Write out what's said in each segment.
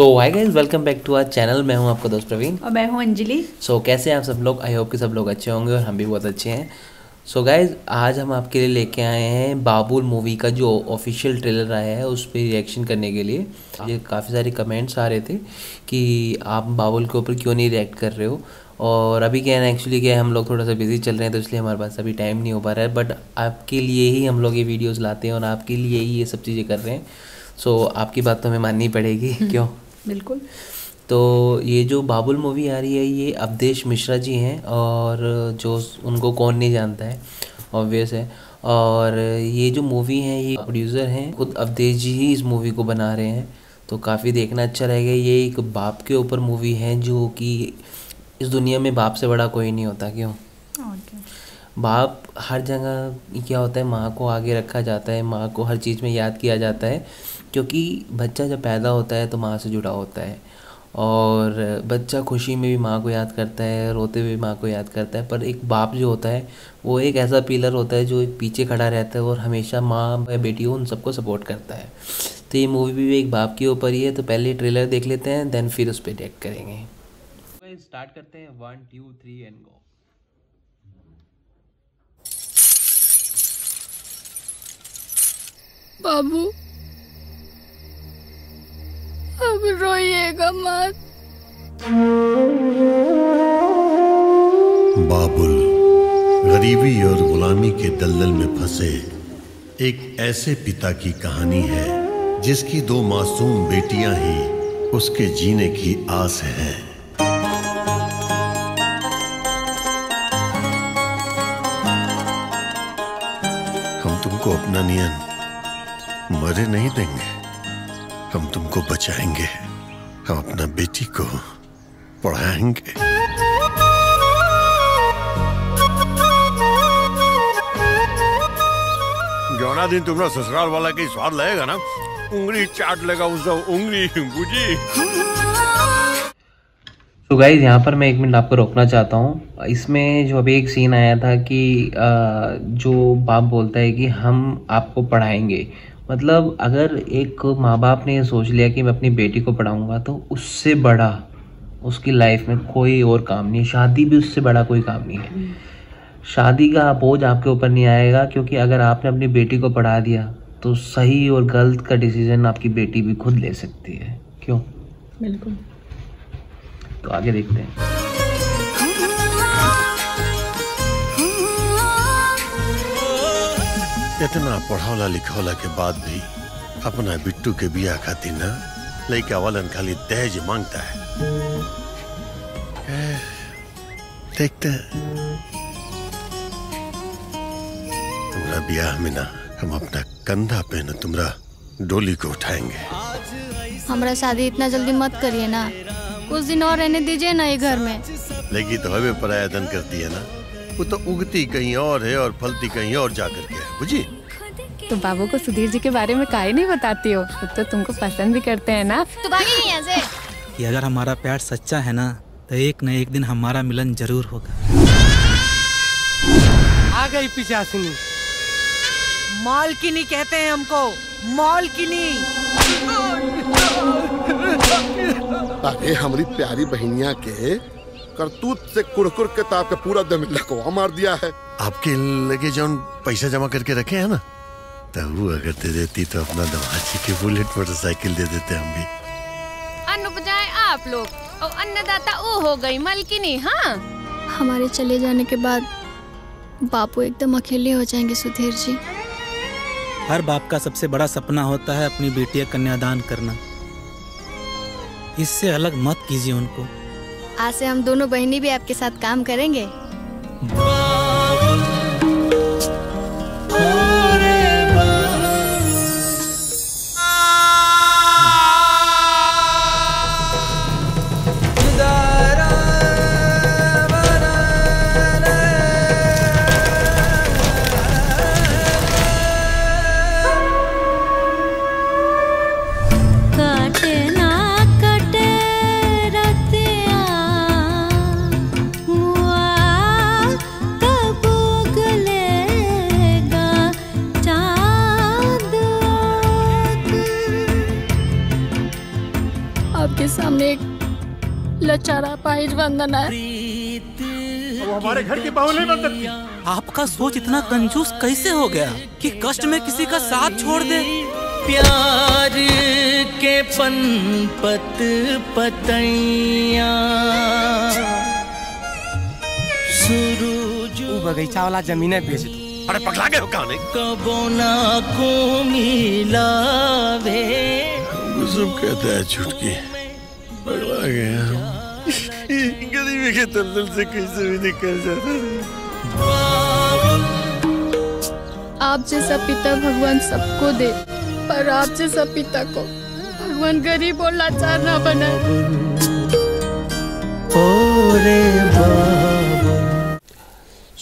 So hi guys, welcome back to our channel. मैं हूं आपका दोस्त प्रवीण और मैं हूं अंजलि। सो कैसे हैं आप सब लोग? आई होप कि सब लोग अच्छे होंगे और हम भी बहुत अच्छे हैं। सो गाइस, आज हम आपके लिए लेके आए हैं बाबुल मूवी का जो ऑफिशियल ट्रेलर आया है उस पर रिएक्शन करने के लिए। ये काफ़ी सारे कमेंट्स आ रहे थे कि आप बाबुल के ऊपर क्यों नहीं रिएक्ट कर रहे हो, और अभी क्या है ना, एक्चुअली क्या है, हम लोग थोड़ा सा बिजी चल रहे हैं तो इसलिए हमारे पास अभी टाइम नहीं हो पा रहा है। बट आपके लिए ही हम लोग ये वीडियोज़ लाते हैं और आपके लिए ही ये सब चीज़ें कर रहे हैं। सो आपकी बात तो हमें माननी पड़ेगी। क्यों? बिल्कुल। तो ये जो बाबुल मूवी आ रही है ये अवधेश मिश्रा जी हैं, और जो उनको कौन नहीं जानता है, ऑब्वियस है। और ये जो मूवी है ये प्रोड्यूसर हैं खुद अवधेश जी ही इस मूवी को बना रहे हैं, तो काफ़ी देखना अच्छा रहेगा। ये एक बाप के ऊपर मूवी है, जो कि इस दुनिया में बाप से बड़ा कोई नहीं होता। क्यों? बाप हर जगह क्या होता है, माँ को आगे रखा जाता है, माँ को हर चीज़ में याद किया जाता है, क्योंकि बच्चा जब पैदा होता है तो माँ से जुड़ा होता है, और बच्चा खुशी में भी माँ को याद करता है, रोते हुए माँ को याद करता है। पर एक बाप जो होता है वो एक ऐसा पिलर होता है जो पीछे खड़ा रहता है और हमेशा माँ बेटी उन सबको सपोर्ट करता है। तो ये मूवी भी एक बाप के ऊपर ही है। तो पहले ट्रेलर देख लेते हैं, देन फिर उस पर रिएक्ट करेंगे। स्टार्ट करते हैं, 1 2 3 एंड गो। बाबू अब रोइएगा मत। बाबुल गरीबी और गुलामी के दलदल में फंसे एक ऐसे पिता की कहानी है जिसकी दो मासूम बेटियां ही उसके जीने की आस है। हम तुमको अपना नियम मरे नहीं देंगे, हम तुमको बचाएंगे, हम अपना बेटी को पढ़ाएंगे। जोना दिन तुमरा ससुराल वाला के स्वाद लगेगा ना, उंगली चाट लेगा उसका, उंगली बुझी। तो गाइज यहाँ पर मैं 1 मिनट आपको रोकना चाहता हूँ। इसमें जो अभी एक सीन आया था कि जो बाप बोलता है कि हम आपको पढ़ाएंगे, मतलब अगर एक माँ बाप ने सोच लिया कि मैं अपनी बेटी को पढ़ाऊँगा तो उससे बड़ा उसकी लाइफ में कोई और काम नहीं है, शादी भी उससे बड़ा कोई काम नहीं है। शादी का बोझ आपके ऊपर नहीं आएगा, क्योंकि अगर आपने अपनी बेटी को पढ़ा दिया तो सही और गलत का डिसीज़न आपकी बेटी भी खुद ले सकती है। क्यों? बिल्कुल। तो आगे देखते हैं। इतना पढ़ौला लिखौला के बाद भी अपना बिट्टू के बिया खातिर ना लड़का वालन खाली दहेज मांगता है। देखते तुम्हारा ब्याह में ना हम अपना कंधा पे ना तुम्हारा डोली को उठाएंगे। हमारा शादी इतना जल्दी मत करिए ना, कुछ दिन और रहने दीजिए ना ये घर में। लेकिन तो हमें परायाधन करती है ना, वो तो उगती कहीं और है और फलती कहीं और जाकर के है, बुझी? तो बाबू को सुधीर जी के बारे में काहे नहीं बताती हो, तो तुमको पसंद भी करते हैं ना। तो भागी यहाँ से। कि अगर हमारा प्यार सच्चा है ना तो एक न एक दिन हमारा मिलन जरूर होगा। आ गई पिशाचिनी, मालकिनी कहते हैं हमको, मालकिनी। अरे हमारी प्यारी बहनिया के करतूत से कुड़कुड़ के ताप का पूरा दमिला को मार दिया है। आपके लगे जो पैसा जमा करके रखे हैं ना, तब वो अगर दे देती तो अपना दमाजी के बुलेट मोटरसाइकिल दे देते हम भी। अन्न बजाए आप लोग और अन्नदाता वो हो गई मालकिनी। हाँ, हमारे चले जाने के बाद बापू एकदम अकेले हो जाएंगे सुधीर जी। हर बाप का सबसे बड़ा सपना होता है अपनी बेटिया कन्यादान करना, इससे अलग मत कीजिए उनको। आज से हम दोनों बहनी भी आपके साथ काम करेंगे। आपके सामने एक लचारा पाहिज वंदना है। वो हमारे घर की बहू नहीं बन सकती। आपका सोच इतना कंजूस कैसे हो गया कि कष्ट में किसी का साथ छोड़ दे। प्यार के पनपत पतैया सूरज बगीचा वाला जमीने बेच दो। अरे पगला गए हो कहां? कबोना को मिलावे सब कहता है छुटकी पगला गया। गरीबी के दलदल से कैसे भी निकल जाता है। आप जैसा पिता भगवान सबको दे, पर आप जैसा पिता को भगवान गरीब और लाचार ना बनाए।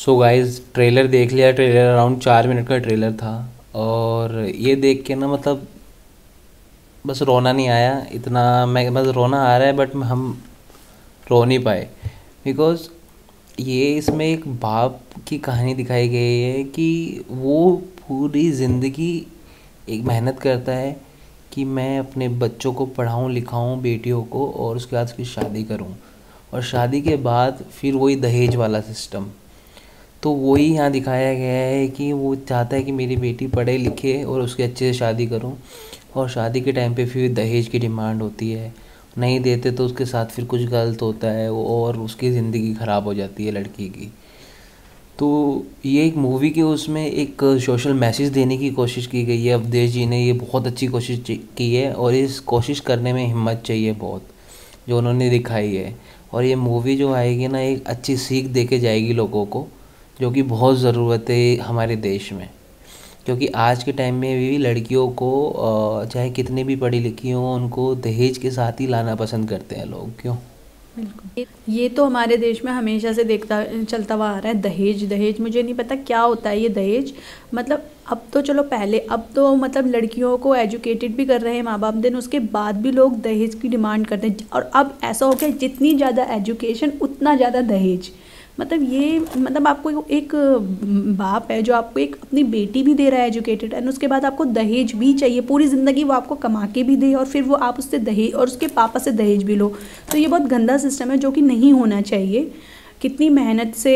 सो गाइज ट्रेलर देख लिया। ट्रेलर अराउंड 4 मिनट का ट्रेलर था और ये देख के ना मतलब बस रोना नहीं आया इतना। मैं बस रोना आ रहा है बट हम रो नहीं पाए बिकॉज ये इसमें एक बाप की कहानी दिखाई गई है कि वो पूरी ज़िंदगी एक मेहनत करता है कि मैं अपने बच्चों को पढ़ाऊँ लिखाऊँ बेटियों को और उसके बाद उसकी शादी करूँ और शादी के बाद फिर वही दहेज वाला सिस्टम। तो वही यहाँ दिखाया गया है कि वो चाहता है कि मेरी बेटी पढ़े लिखे और उसके अच्छे से शादी करूँ और शादी के टाइम पे फिर दहेज की डिमांड होती है, नहीं देते तो उसके साथ फिर कुछ गलत होता है और उसकी ज़िंदगी ख़राब हो जाती है लड़की की। तो ये एक मूवी के उसमें एक सोशल मैसेज देने की कोशिश की गई है। अवधेश जी ने ये बहुत अच्छी कोशिश की है और इस कोशिश करने में हिम्मत चाहिए बहुत जो उन्होंने दिखाई है। और ये मूवी जो आएगी ना एक अच्छी सीख दे के जाएगी लोगों को, जो कि बहुत ज़रूरत है हमारे देश में, क्योंकि आज के टाइम में भी लड़कियों को चाहे कितनी भी पढ़ी लिखी हों उनको दहेज के साथ ही लाना पसंद करते हैं लोग। क्यों? बिल्कुल, ये तो हमारे देश में हमेशा से देखता चलता हुआ आ रहा है। दहेज दहेज मुझे नहीं पता क्या होता है ये दहेज। मतलब अब तो चलो पहले अब तो मतलब लड़कियों को एजुकेटेड भी कर रहे हैं माँ बाप, देन उसके बाद भी लोग दहेज की डिमांड करते हैं। और अब ऐसा हो गया जितनी ज़्यादा एजुकेशन उतना ज़्यादा दहेज। मतलब ये मतलब आपको एक बाप है जो आपको एक अपनी बेटी भी दे रहा है एजुकेटेड, एंड उसके बाद आपको दहेज भी चाहिए। पूरी ज़िंदगी वो आपको कमा के भी दे और फिर वो आप उससे दहेज और उसके पापा से दहेज भी लो। तो ये बहुत गंदा सिस्टम है जो कि नहीं होना चाहिए। कितनी मेहनत से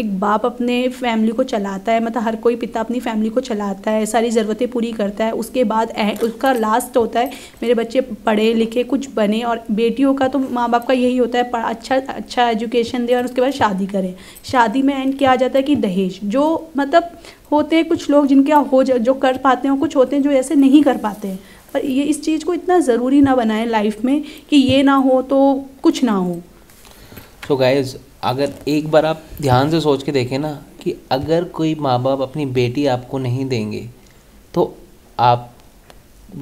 एक बाप अपने फैमिली को चलाता है, मतलब हर कोई पिता अपनी फैमिली को चलाता है, सारी ज़रूरतें पूरी करता है, उसके बाद उसका लास्ट होता है मेरे बच्चे पढ़े लिखे कुछ बने। और बेटियों का तो माँ बाप का यही होता है अच्छा अच्छा एजुकेशन दे और उसके बाद शादी करें। शादी में एंड क्या आ जाता है कि दहेज। जो मतलब होते हैं कुछ लोग जिनके जो कर पाते हैं, कुछ होते हैं जो ऐसे नहीं कर पाते हैं। पर ये इस चीज़ को इतना ज़रूरी ना बनाएं लाइफ में कि ये ना हो तो कुछ ना हो। तो गाइज़ अगर एक बार आप ध्यान से सोच के देखें ना कि अगर कोई माँ बाप अपनी बेटी आपको नहीं देंगे तो आप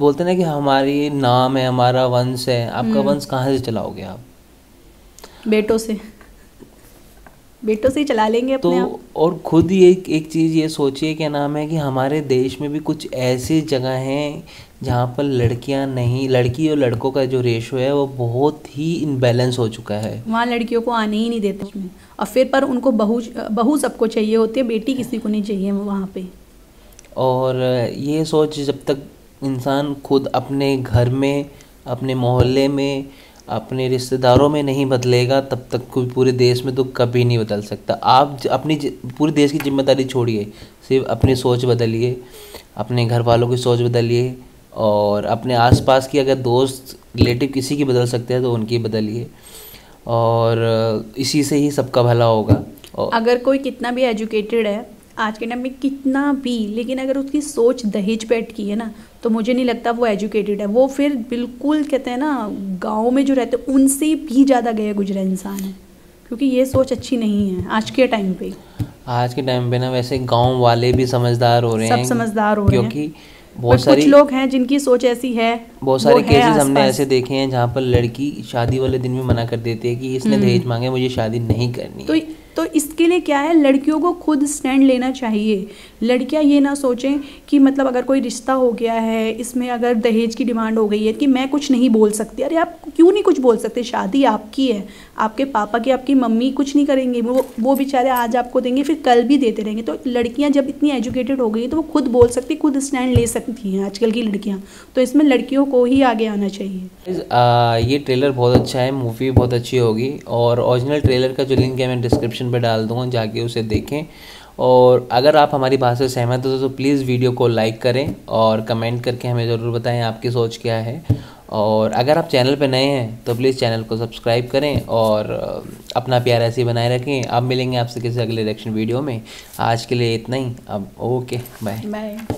बोलते ना कि हमारी नाम है हमारा वंश है, आपका वंश कहाँ से चलाओगे? आप बेटों से ही चला लेंगे अपने तो आप। और खुद ये एक चीज़ ये सोचिए क्या नाम है कि हमारे देश में भी कुछ ऐसी जगह हैं जहाँ पर लड़की और लड़कों का जो रेशो है वो बहुत ही इनबैलेंस हो चुका है। वहाँ लड़कियों को आने ही नहीं देते उसमें और फिर पर उनको बहू सबको चाहिए होती है, बेटी किसी को नहीं चाहिए वहाँ पे। और ये सोच जब तक इंसान खुद अपने घर में अपने मोहल्ले में अपने रिश्तेदारों में नहीं बदलेगा तब तक कोई पूरे देश में तो कभी नहीं बदल सकता। आप अपनी पूरे देश की जिम्मेदारी छोड़िए, सिर्फ अपनी सोच बदलिए, अपने घर वालों की सोच बदलिए और अपने आसपास की अगर दोस्त रिलेटिव किसी की बदल सकते हैं तो उनकी बदलिए और इसी से ही सबका भला होगा। अगर कोई कितना भी एजुकेटेड है आज के टाइम में कितना भी, लेकिन अगर उसकी सोच दहेज पे अटकी है ना तो मुझे नहीं लगता वो एजुकेटेड है। वो फिर बिल्कुल कहते हैं ना गांव में जो रहते हैं उनसे भी ज़्यादा गया गुजरा इंसान है, क्योंकि ये सोच अच्छी नहीं है आज के टाइम पे। ना वैसे गांव वाले भी समझदार हो रहे हैं, सब समझदार हो रहे हैं, क्योंकि बहुत सारे लोग हैं जिनकी सोच ऐसी है। बहुत सारे केसेस हमने ऐसे देखे हैं जहाँ पर लड़की शादी वाले दिन भी मना कर देती है कि इसने दहेज मांगे मुझे शादी नहीं करनी। तो इसके लिए क्या है, लड़कियों को खुद स्टैंड लेना चाहिए। लड़कियां ये ना सोचें कि मतलब अगर कोई रिश्ता हो गया है, इसमें अगर दहेज की डिमांड हो गई है कि मैं कुछ नहीं बोल सकती। अरे आप क्यों नहीं कुछ बोल सकते? शादी आपकी है, आपके पापा की आपकी मम्मी कुछ नहीं करेंगे, वो बेचारे आज आपको देंगे फिर कल भी देते रहेंगे। तो लड़कियाँ जब इतनी एजुकेटेड हो गई तो वो खुद बोल सकती, खुद स्टैंड ले सकती हैं आजकल की लड़कियाँ। तो इसमें लड़कियों को ही आगे आना चाहिए। ये ट्रेलर बहुत अच्छा है, मूवी बहुत अच्छी होगी और ओरिजिनल ट्रेलर का जो लिंक है मैं डिस्क्रिप्शन पे डाल दूँगा, जाके उसे देखें। और अगर आप हमारी बात से सहमत हो तो प्लीज़ वीडियो को लाइक करें और कमेंट करके हमें ज़रूर बताएं आपकी सोच क्या है। और अगर आप चैनल पे नए हैं तो प्लीज़ चैनल को सब्सक्राइब करें और अपना प्यार ऐसे ही बनाए रखें। आप मिलेंगे आपसे किसी अगले रिएक्शन वीडियो में। आज के लिए इतना ही, अब ओके, बाय बाय।